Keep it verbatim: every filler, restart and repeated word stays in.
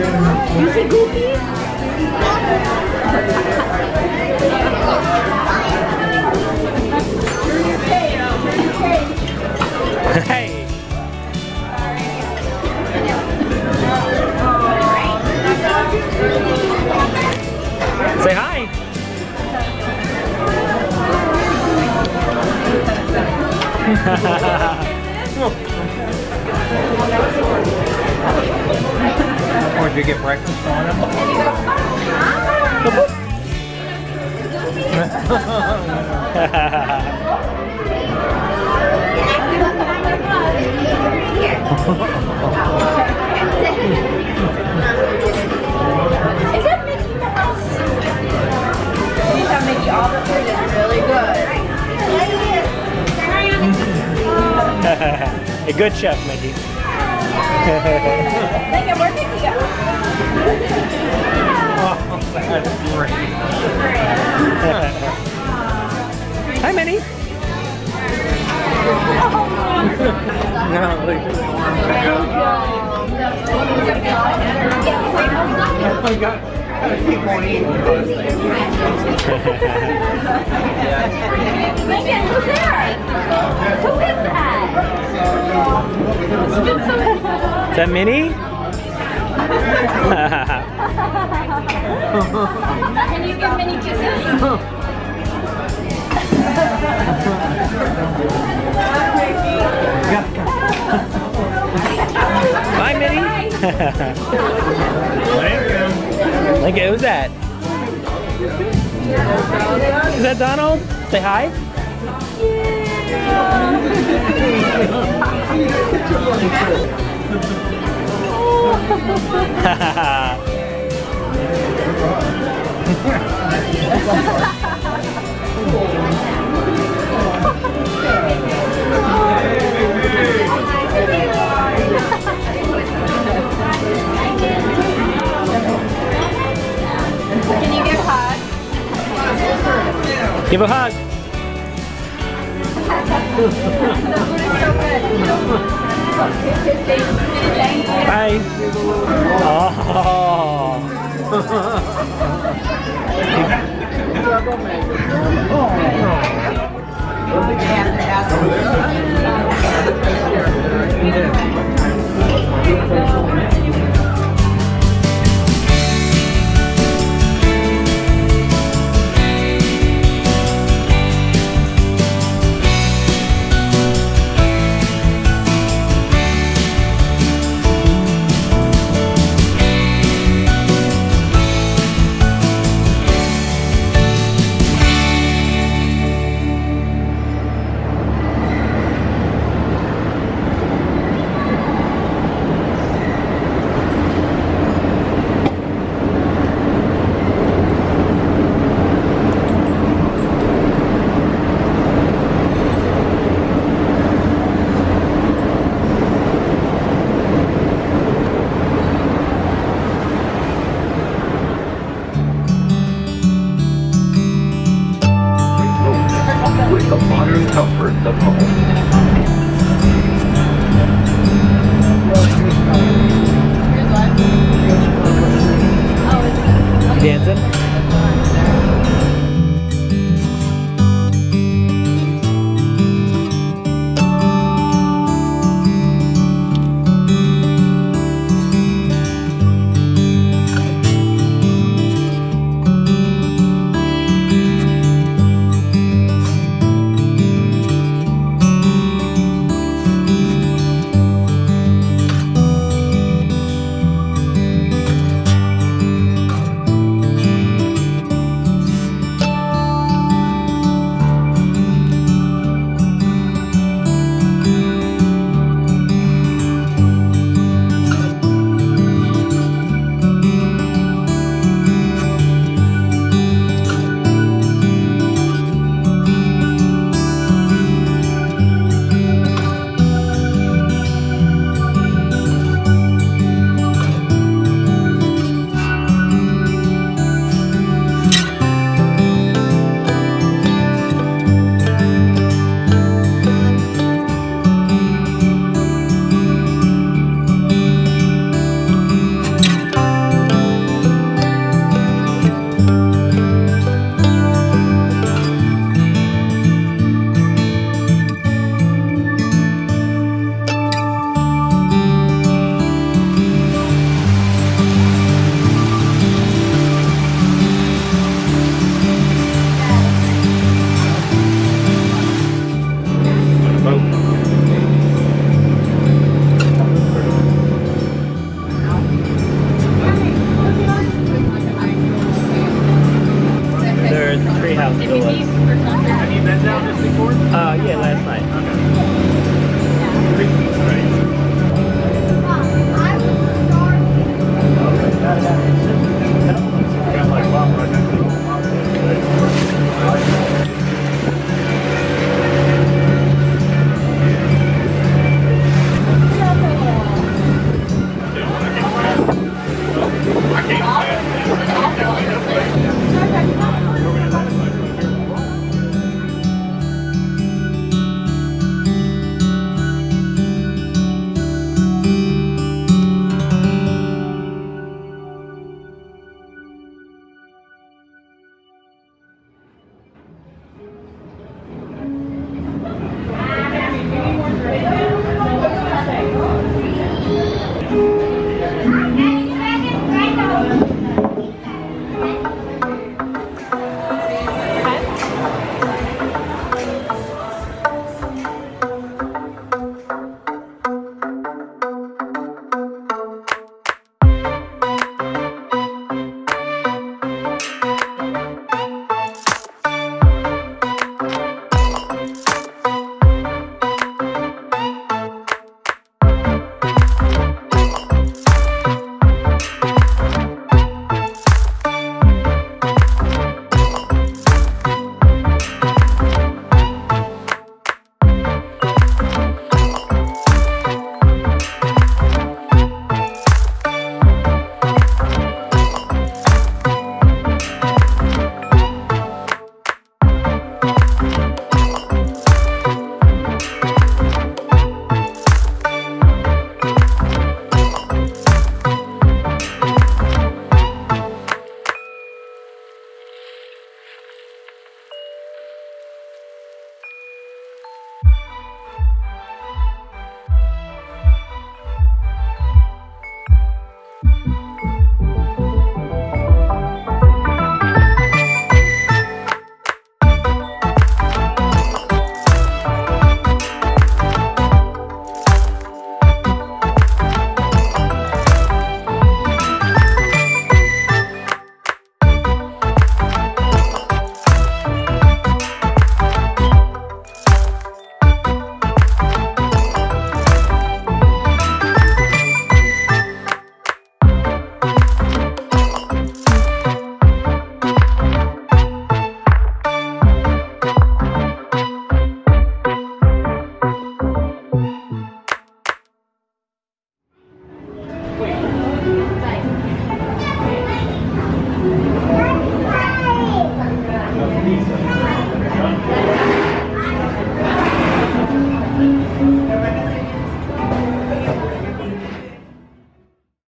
You see Goofy? Hey! Say hi! Or did you get breakfast on him? Is that Mickey Mouse? I think that Mickey all the food is really good. A good chef, Mickey. Lincoln, where'd Mickey go? Oh, that's great. Hi, Minnie. No, Lincoln. I got people eating those things. Lincoln, who's there? Who is that? Is that Minnie? Can you give Minnie kisses? Bye, Minnie. Lincoln, who's that? Is that Donald? Say hi. Can you give a hug? Give a hug. Bye. Oh. Thank you.